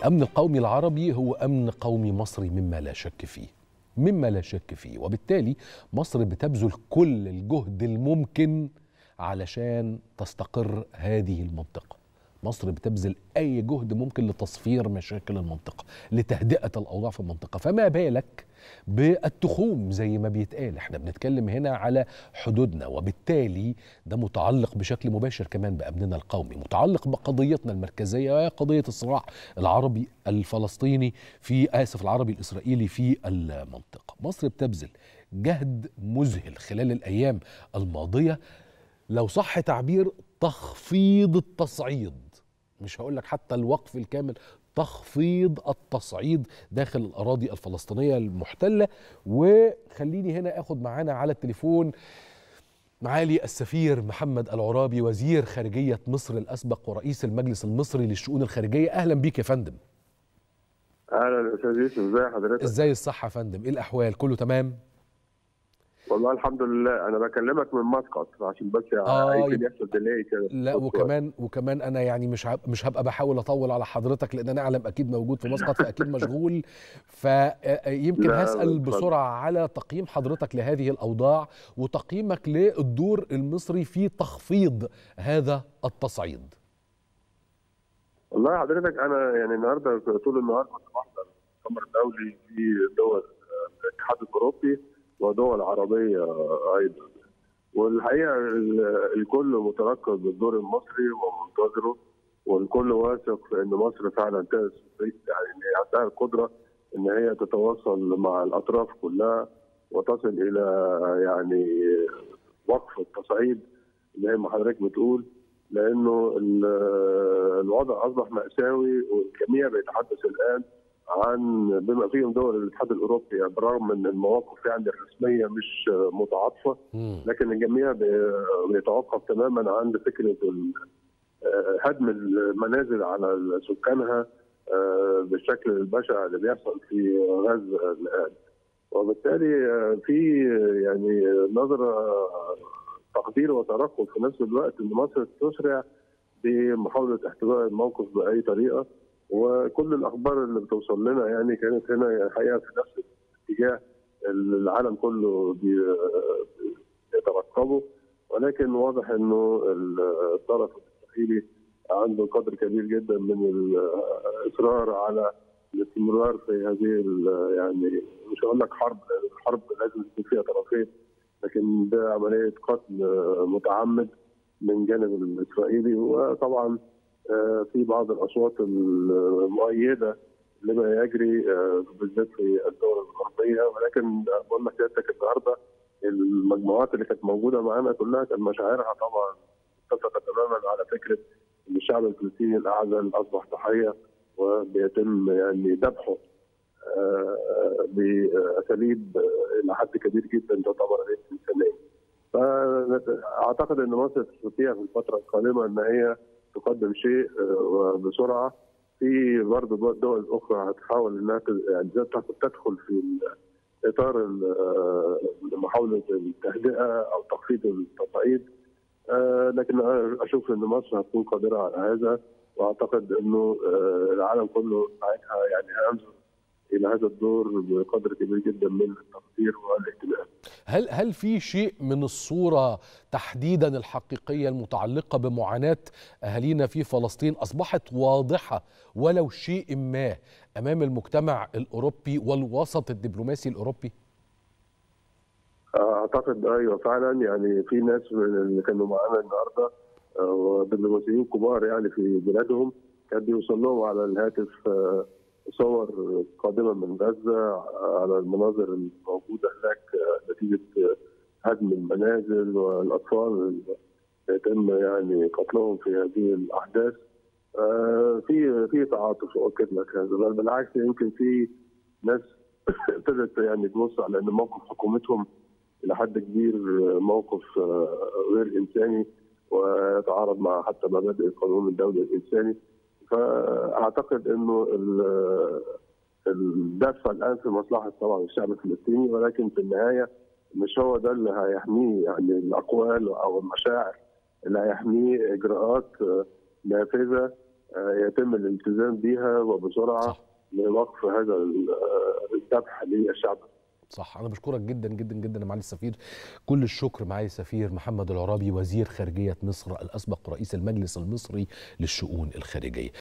الأمن القومي العربي هو أمن قومي مصري مما لا شك فيه، وبالتالي مصر بتبذل كل الجهد الممكن علشان تستقر هذه المنطقة. مصر بتبذل أي جهد ممكن لتصفير مشاكل المنطقة، لتهدئة الأوضاع في المنطقة، فما بالك بالتخوم زي ما بيتقال. احنا بنتكلم هنا على حدودنا، وبالتالي ده متعلق بشكل مباشر كمان بأمننا القومي، متعلق بقضيتنا المركزية، قضية الصراع العربي الفلسطيني العربي الإسرائيلي في المنطقة. مصر بتبذل جهد مذهل خلال الأيام الماضية، لو صح تعبير تخفيض التصعيد، مش هقول لك حتى الوقف الكامل، تخفيض التصعيد داخل الأراضي الفلسطينية المحتلة. وخليني هنا أخد معانا على التليفون معالي السفير محمد العرابي، وزير خارجية مصر الأسبق ورئيس المجلس المصري للشؤون الخارجية. أهلا بيك يا فندم. أهلا أستاذ يوسف، إزاي حضرتك؟ إزاي الصحة يا فندم؟ إيه الأحوال؟ كله تمام؟ والله الحمد لله. انا بكلمك من مسقط عشان بس يمكن يحصل ديلي كده. لا وكمان انا يعني مش هبقى بحاول اطول على حضرتك، لان انا اعلم اكيد موجود في مسقط فاكيد مشغول، فيمكن هسال بسرعه على تقييم حضرتك لهذه الاوضاع وتقييمك للدور المصري في تخفيض هذا التصعيد. والله حضرتك انا يعني النهارده طول النهار كنت بحضر مؤتمر دولي في دول الاتحاد الاوروبي ودول عربية أيضا، والحقيقة الكل متركز بالدور المصري ومنتظره، والكل واثق في أن مصر فعلا عندها القدرة أن هي تتواصل مع الأطراف كلها وتصل إلى يعني وقف التصعيد زي ما حضرتك بتقول، لأنه الوضع أصبح مأساوي، والجميع بيتحدث الآن عن بما فيهم دول الاتحاد الاوروبي، يعني بالرغم من المواقف يعني الرسميه مش متعاطفه، لكن الجميع بيتوقف تماما عند فكره هدم المنازل على سكانها بالشكل البشع اللي بيحصل في غزه الان. وبالتالي في يعني نظره تقدير وترقب في نفس الوقت ان مصر تسرع بمحاوله احتواء الموقف باي طريقه، وكل الاخبار اللي بتوصل لنا يعني كانت هنا الحقيقه في نفس الاتجاه العالم كله بيترقبه، ولكن واضح انه الطرف الاسرائيلي عنده قدر كبير جدا من الاصرار على الاستمرار في هذه يعني مش هقول لك حرب، الحرب لازم يكون فيها طرفين، لكن ده عمليه قتل متعمد من جانب الاسرائيلي. وطبعا في بعض الاصوات المؤيده لما يجري بالذات في الدول الغربيه، ولكن بقول لحضرتك النهارده المجموعات اللي كانت موجوده معانا كلها كان مشاعرها طبعا اتفقت تماما على فكره ان الشعب الفلسطيني الاعزل اصبح ضحيه وبيتم يعني ذبحه باساليب الى حد كبير جدا تعتبر غير انسانيه. فاعتقد ان مصر تستطيع في الفتره القادمه ان هي تقدم شيء بسرعه. في برضه دول اخرى هتحاول انها يعني تدخل في اطار محاوله التهدئه او تخفيض التصعيد، لكن انا اشوف ان مصر هتكون قادره على هذا، واعتقد انه العالم كله ساعتها يعني هينظر الى هذا الدور بقدر كبير جدا من التقدير والاهتمام. هل في شيء من الصوره تحديدا الحقيقيه المتعلقه بمعاناه اهالينا في فلسطين اصبحت واضحه ولو شيء ما امام المجتمع الاوروبي والوسط الدبلوماسي الاوروبي؟ اعتقد ايوه فعلا، يعني في ناس اللي كانوا معانا النهارده ودبلوماسيين كبار يعني في بلادهم كان بيوصل لهم على الهاتف صور قادمه من غزه على المناظر الموجوده هناك نتيجه هدم المنازل والاطفال يتم يعني قتلهم في هذه الاحداث. في تعاطف اؤكد لك هذا، بل بالعكس يمكن في ناس ابتدت يعني تبص على ان موقف حكومتهم الى حد كبير موقف غير انساني ويتعارض مع حتى مبادئ القانون الدولي الانساني. فاعتقد انه الدفع الان في مصلحه طبعا الشعب الفلسطيني، ولكن في النهايه مش هو ده اللي هيحميه، يعني الاقوال او المشاعر اللي هيحميه اجراءات نافذه يتم الالتزام بها وبسرعه لوقف هذا الذبح للشعب. صح. انا بشكرك جدا جدا جدا يا معالي السفير، كل الشكر معالي السفير محمد العرابي وزير خارجيه مصر الاسبق ورئيس المجلس المصري للشؤون الخارجيه.